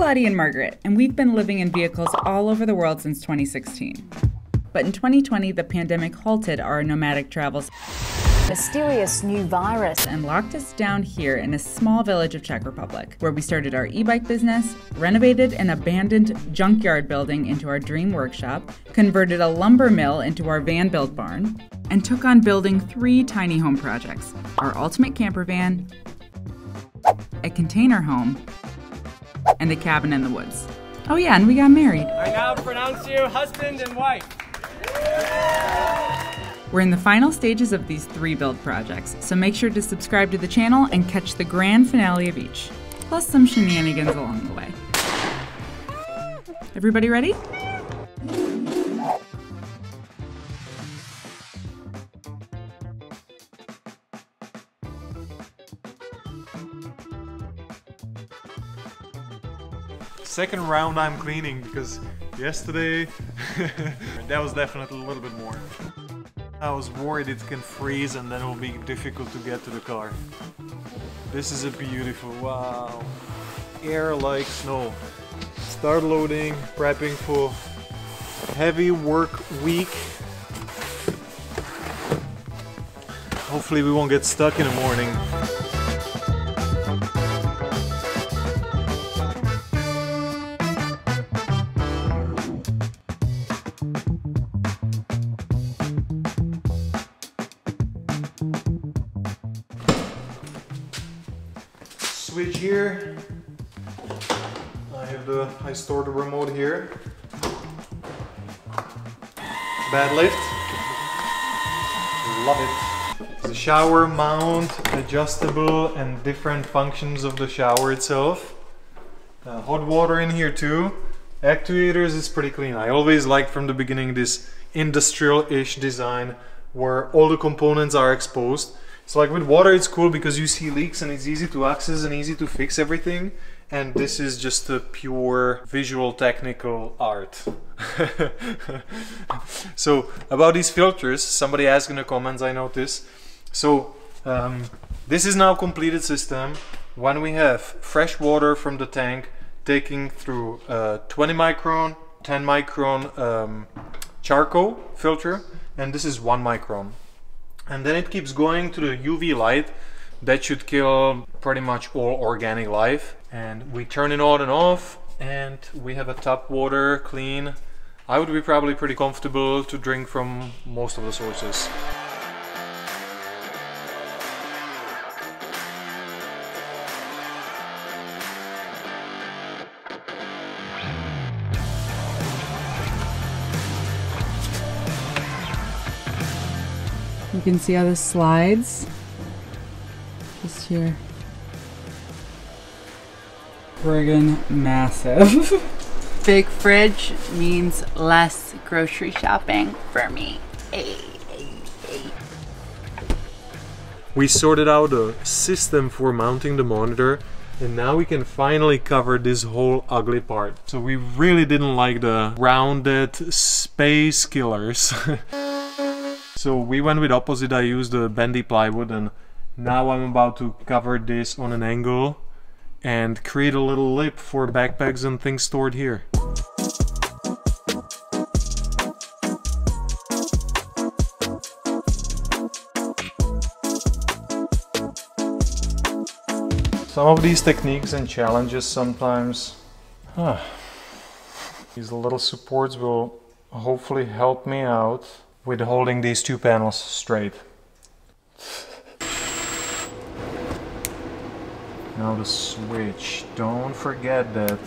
Ladi and Margaret, and we've been living in vehicles all over the world since 2016. But in 2020, the pandemic halted our nomadic travels. Mysterious new virus. And locked us down here in a small village of Czech Republic, where we started our e-bike business, renovated an abandoned junkyard building into our dream workshop, converted a lumber mill into our van-built barn, and took on building 3 tiny home projects: our ultimate camper van, a container home, and a cabin in the woods. Oh yeah, and we got married. I now pronounce you husband and wife. We're in the final stages of these 3 build projects, so make sure to subscribe to the channel and catch the grand finale of each, plus some shenanigans along the way. Everybody ready? Second round I'm cleaning, because yesterday that was definitely a little bit more. I was worried it can freeze and then it will be difficult to get to the car. This is a beautiful, wow, air like snow. Start loading, prepping for heavy work week. Hopefully we won't get stuck in the morning. Switch here. I store the remote here. Bed lift. Love it. The shower mount, adjustable, and different functions of the shower itself. Hot water in here too. Actuators is pretty clean. I always liked from the beginning this industrial-ish design where all the components are exposed. So like with water it's cool because you see leaks and it's easy to access and easy to fix everything, and this is just a pure visual technical art. So about these filters, somebody asked in the comments, I noticed. So this is now completed system when we have fresh water from the tank taking through 20 micron, 10 micron charcoal filter, and this is 1 micron. And then it keeps going to the UV light that should kill pretty much all organic life. And we turn it on and off, and we have a tap water clean. I would be probably pretty comfortable to drink from most of the sources. You can see how this slides, just here. Friggin' massive. Big fridge means less grocery shopping for me. We sorted out a system for mounting the monitor, and now we can finally cover this whole ugly part. So we really didn't like the rounded space killers. So we went with opposite. I used the bendy plywood, and now I'm about to cover this on an angle and create a little lip for backpacks and things stored here. Some of these techniques and challenges sometimes, these little supports will hopefully help me out with holding these 2 panels straight. Now the switch, don't forget that.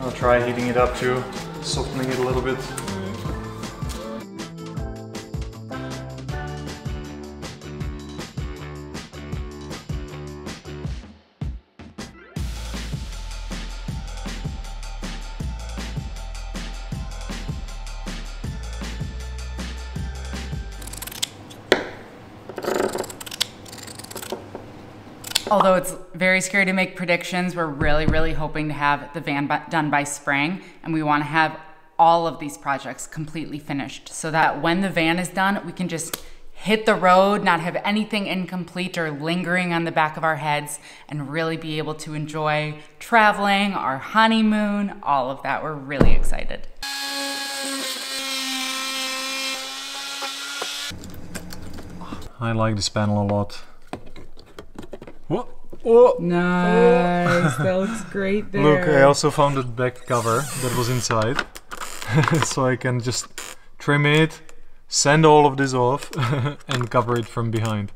I'll try heating it up too, softening it a little bit. Although it's very scary to make predictions, we're really hoping to have the van done by spring, and we want to have all of these projects completely finished so that when the van is done, we can just hit the road, not have anything incomplete or lingering on the back of our heads, and really be able to enjoy traveling, our honeymoon, all of that. We're really excited. I like this panel a lot. Whoa. Oh. Nice, that looks great there. Look, I also found the back cover that was inside. So I can just trim it, sand all of this off, and cover it from behind.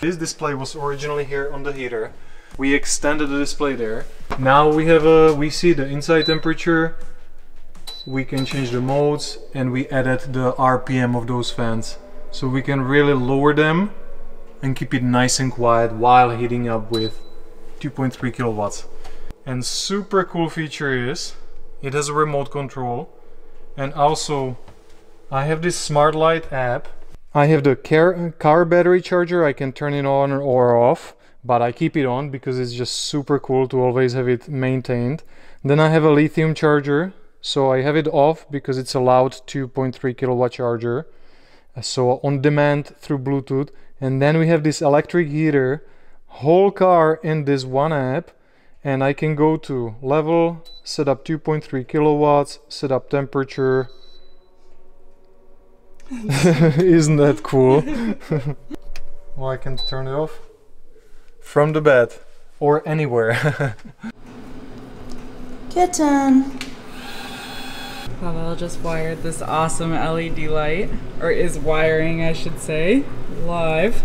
This display was originally here on the heater. We extended the display there. Now we see the inside temperature. We can change the modes, and we added the RPM of those fans, so we can really lower them and keep it nice and quiet while heating up with 2.3 kilowatts. And super cool feature is it has a remote control, and also I have this smart light app. I have the car battery charger. I can turn it on or off, but I keep it on because it's just super cool to always have it maintained. Then I have a lithium charger. So I have it off because it's a loud 2.3 kilowatt charger, so on demand through Bluetooth. And then we have this electric heater, whole car in this one app, and I can go to level, set up 2.3 kilowatts, set up temperature. Isn't that cool? Well, I can turn it off from the bed or anywhere. Kitten. Pavel just wired this awesome LED light, or is wiring, I should say, live.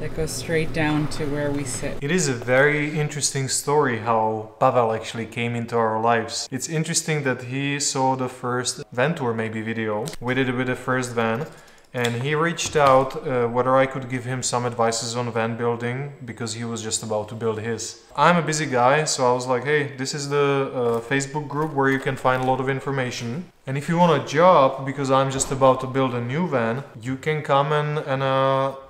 That goes straight down to where we sit. It is a very interesting story how Pavel actually came into our lives. It's interesting that he saw the first Ventour maybe video. We did it with the first van, and he reached out whether I could give him some advices on van building, because he was just about to build his. I'm a busy guy, so I was like, hey, this is the Facebook group where you can find a lot of information. And if you want a job, because I'm just about to build a new van, you can come and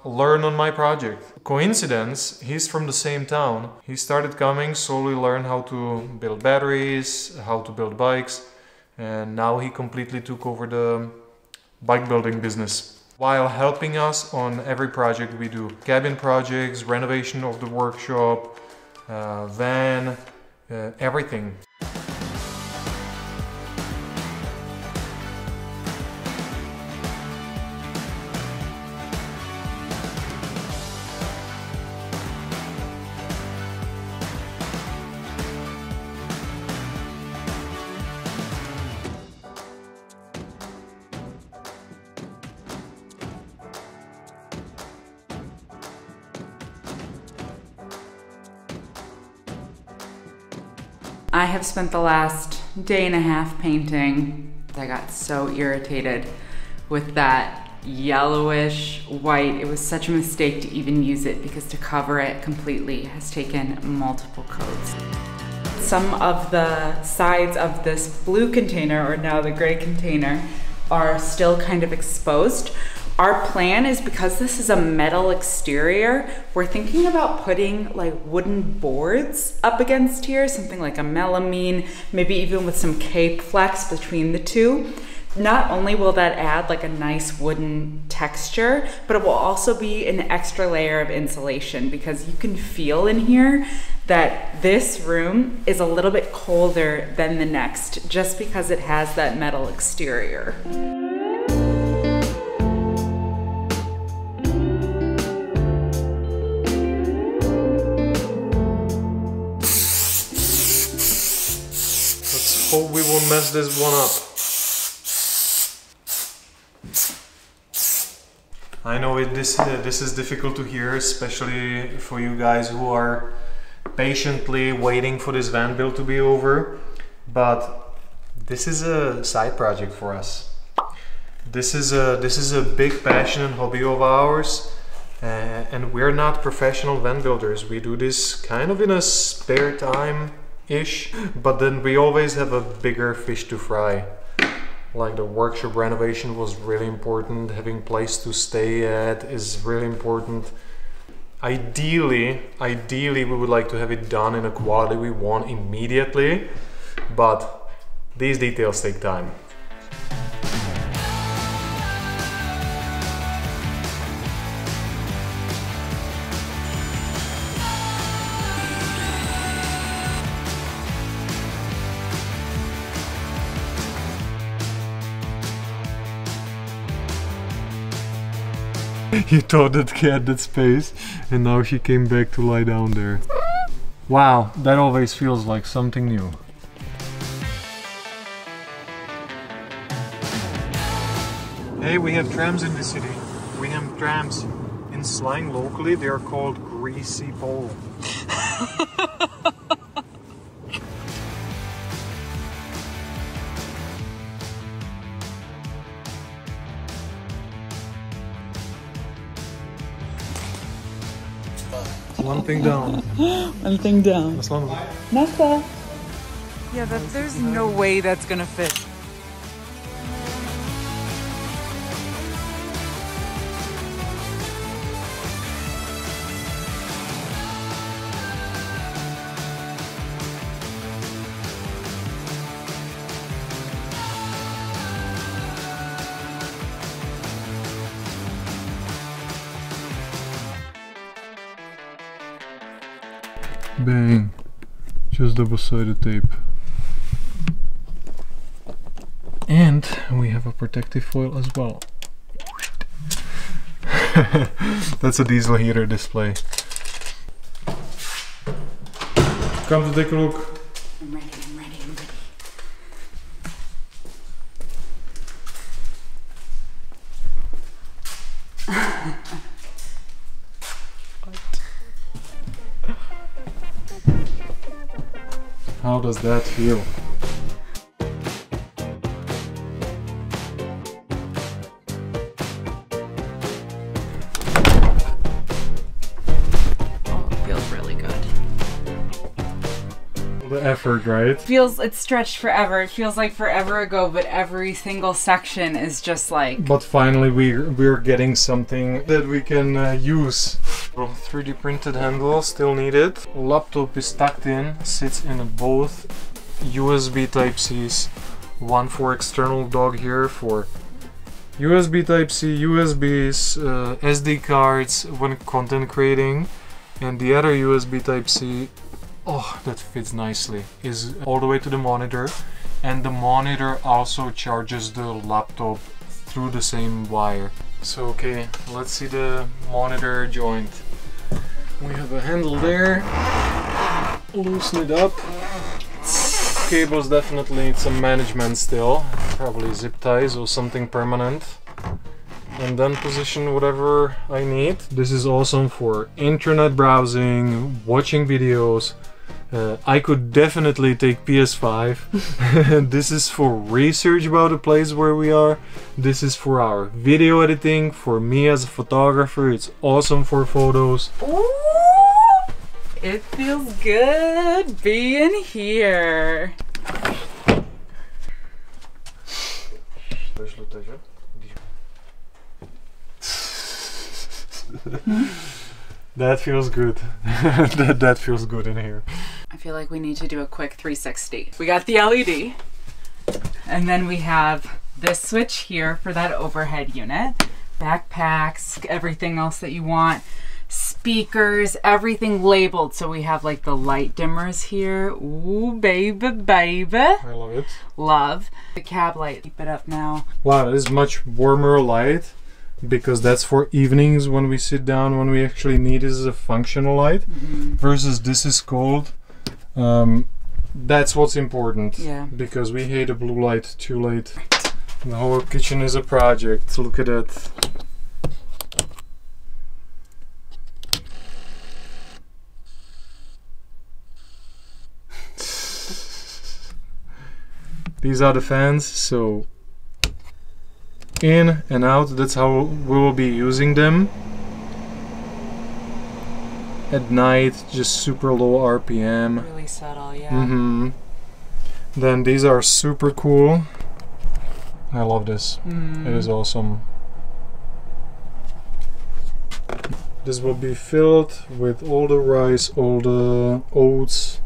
learn on my project. Coincidence, he's from the same town. He started coming, slowly learned how to build batteries, how to build bikes, and now he completely took over the bike building business while helping us on every project we do. Cabin projects, renovation of the workshop, van, everything. I have spent the last day and a half painting. I got so irritated with that yellowish white. It was such a mistake to even use it, because to cover it completely has taken multiple coats. Some of the sides of this blue container, or now the gray container, are still kind of exposed. Our plan is, because this is a metal exterior, we're thinking about putting like wooden boards up against here, something like a melamine, maybe even with some K-flex between the two. Not only will that add like a nice wooden texture, but it will also be an extra layer of insulation, because you can feel in here that this room is a little bit colder than the next, just because it has that metal exterior. Oh, we will mess this one up. I know this is difficult to hear, especially for you guys who are patiently waiting for this van build to be over, but this is a side project for us. This is a big passion and hobby of ours. And we're not professional van builders. We do this kind of in a spare time-ish, but then we always have a bigger fish to fry. Like the workshop renovation was really important, having place to stay at is really important. Ideally we would like to have it done in a quality we want immediately, but these details take time. You taught that cat that space, and now she came back to lie down there. Wow, that always feels like something new. Hey, we have trams in the city. We have trams. In slang locally, they are called greasy pole. One thing down. One thing down. That's one. That's all. Yeah, there's no way that's gonna fit. Bang, just double-sided tape. And we have a protective foil as well. That's a diesel heater display. Come to take a look. I'm ready, I'm ready, I'm ready. How does that feel? Oh, it feels really good. The effort, right? It's stretched forever. It feels like forever ago, but every single section is just like... But finally we're getting something that we can use. 3D printed handle, still needed. Laptop is tucked in, sits in both USB Type-C's. One for external dock here for USB Type-C, USBs, SD cards when content creating. And the other USB Type-C, oh, that fits nicely, is all the way to the monitor. And the monitor also charges the laptop through the same wire. So okay, let's see the monitor joint. We have a handle there, loosen it up. Cables definitely need some management still, probably zip ties or something permanent. And then position whatever I need. This is awesome for internet browsing, watching videos. I could definitely take PS5. This is for research about the place where we are. This is for our video editing. For me as a photographer, it's awesome for photos. Ooh, it feels good being here. That feels good. that feels good in here. I feel like we need to do a quick 360. We got the LED, and then we have this switch here for that overhead unit. Backpacks, everything else that you want. Speakers, everything labeled. So we have like the light dimmers here. Ooh, baby, baby. I love it. Love. The cab light, keep it up now. Wow, it is much warmer light. Because that's for evenings when we sit down, when we actually need is a functional light, versus this is cold. That's what's important. Yeah. Because we hate a blue light too late. The whole kitchen is a project. Look at that. These are the fans, so in and out, that's how we will be using them. at night, just super low RPM. Really subtle, yeah. Then these are super cool. I love this. It is awesome. This will be filled with all the rice, all the oats,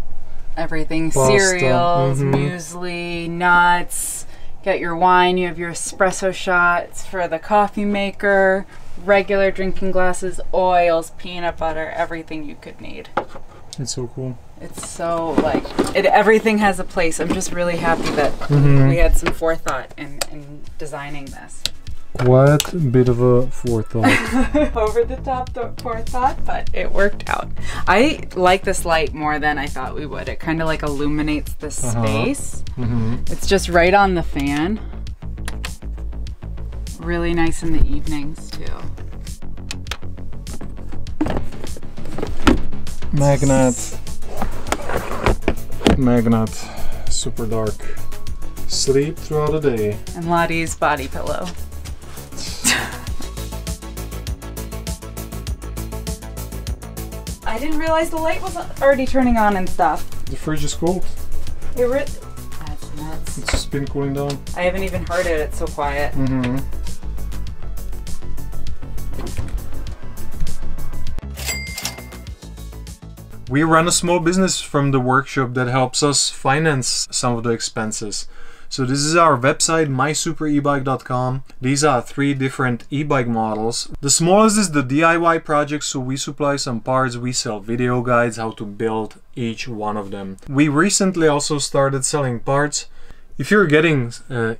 everything, pasta, cereals, muesli, nuts. Get your wine, you have your espresso shots for the coffee maker, regular drinking glasses, oils, peanut butter, everything you could need. It's so cool. It's so like, everything has a place. I'm just really happy that we had some forethought in designing this. What a bit of a forethought. Over the top forethought, but it worked out. I like this light more than I thought we would. It kind of like illuminates the space. It's just right on the fan. Really nice in the evenings too. Magnet, super dark. Sleep throughout the day. And Lottie's body pillow. I didn't realize the light was already turning on and stuff. The fridge is cold. That's nuts. It's just been cooling down. I haven't even heard it. It's so quiet. We run a small business from the workshop that helps us finance some of the expenses. So this is our website, mysuperebike.com. These are 3 different e-bike models. The smallest is the DIY project, so we supply some parts, we sell video guides how to build each one of them. We recently also started selling parts. If you're getting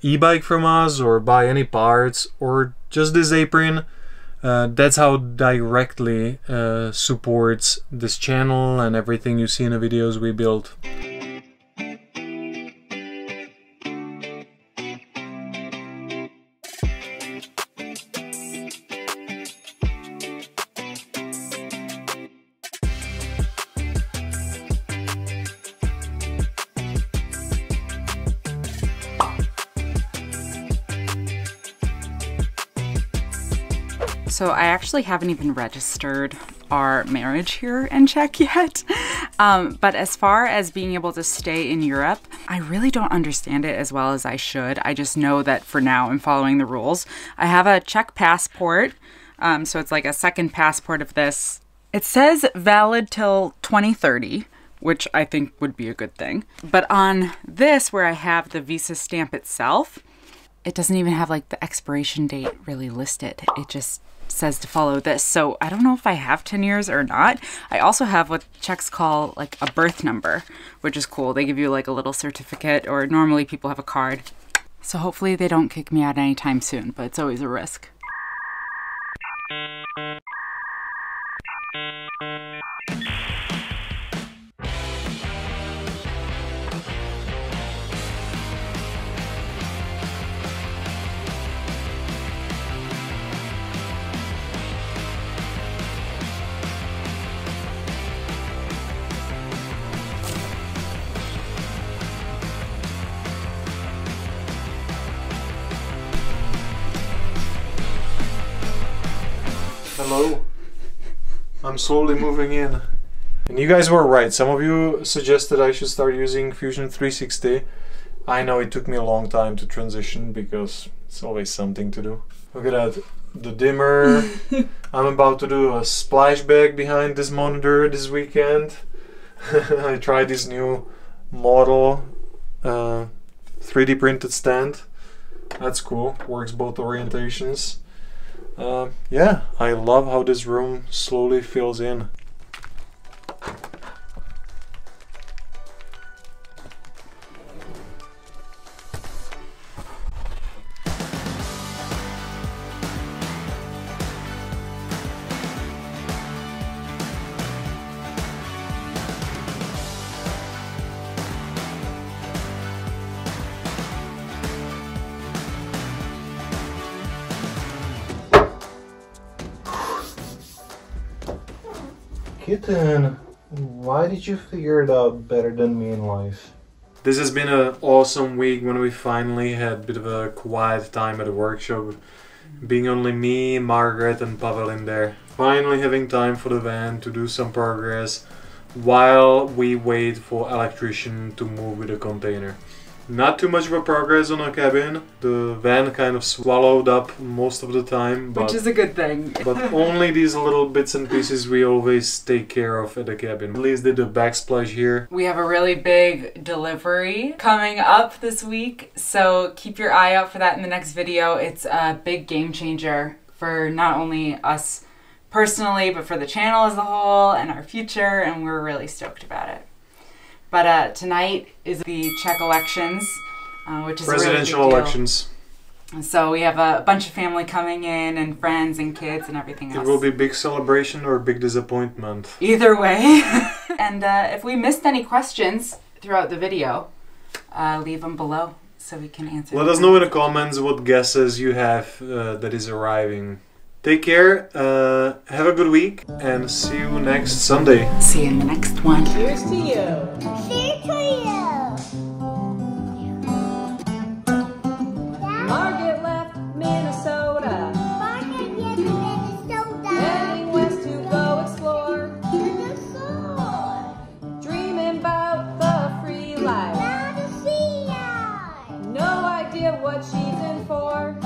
e-bike from us or buy any parts or just this apron, that's how directly supports this channel and everything you see in the videos we build. So I actually haven't even registered our marriage here in Czech yet. But as far as being able to stay in Europe, I really don't understand it as well as I should. I just know that for now I'm following the rules. I have a Czech passport, so it's like a second passport of this. It says valid till 2030, which I think would be a good thing. But on this, where I have the visa stamp itself, it doesn't even have like the expiration date really listed. It just says to follow this. So I don't know if I have 10 years or not. I also have what Czechs call like a birth number, which is cool. They give you like a little certificate, or normally people have a card. So hopefully they don't kick me out anytime soon, but it's always a risk. Hello, I'm slowly moving in. And you guys were right, some of you suggested I should start using Fusion 360. I know it took me a long time to transition because it's always something to do. Look at that, the dimmer. I'm about to do a splash bag behind this monitor this weekend. I tried this new model 3D printed stand. That's cool, works both orientations. Yeah, I love how this room slowly fills in. Kitten, why did you figure it out better than me in life? This has been an awesome week when we finally had a bit of a quiet time at the workshop. Being only me, Margaret and Pavel in there. finally having time for the van to do some progress while we wait for electrician to move with the container. Not too much of a progress on our cabin. The van kind of swallowed up most of the time. Which is a good thing. But only these little bits and pieces we always take care of at the cabin. At least did the backsplash here. We have a really big delivery coming up this week, so keep your eye out for that in the next video. It's a big game changer for not only us personally, but for the channel as a whole and our future, and we're really stoked about it. But tonight is the Czech elections, which is presidential really elections. So we have a bunch of family coming in and friends and kids and everything else. It will be big celebration or big disappointment. Either way. And if we missed any questions throughout the video, leave them below so we can answer them. Let us know in the comments what guesses you have that is arriving. Take care, have a good week, and see you next Sunday. See you in the next one. Cheers to you. Cheers to you. Margaret left Minnesota. Margaret left Minnesota. Heading west to go explore. Dreaming about the free life. No idea what she's in for.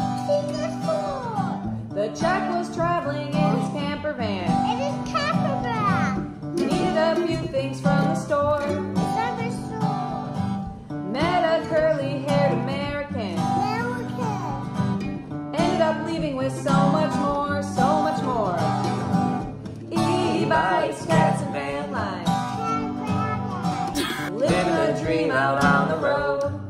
The Czech was traveling in his camper van. In his camper van. Needed a few things from the store. Met a curly-haired American. Ended up leaving with so much more, so much more. E-bikes, cats, and van life. Living the dream out on the road.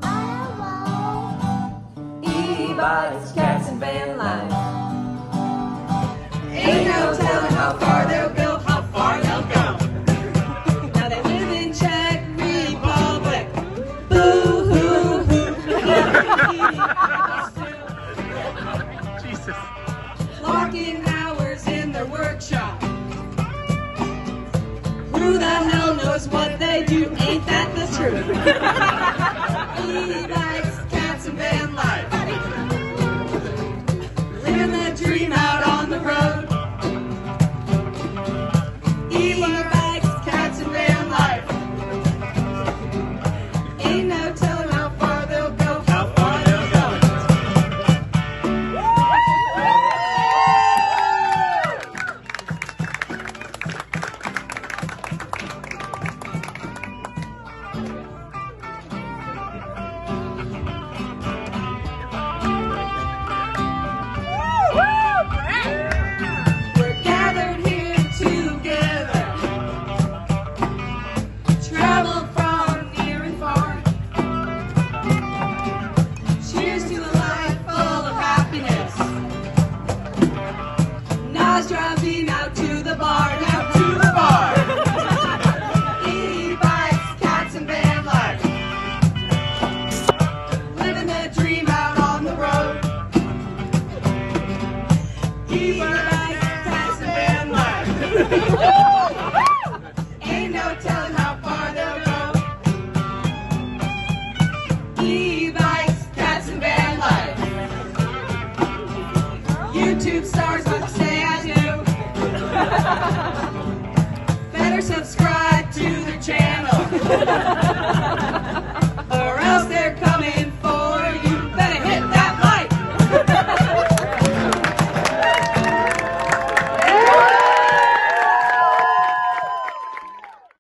E-bikes, cats, and van life. Ain't no telling how far they'll go, how far they'll go. Now they live in Czech Republic. Boo hoo hoo. Jesus. Clocking hours in their workshop. Who the hell knows what they do? Ain't that the truth? E-bikes, cats, and van life. Living the dream out on the road. Better subscribe to their channel.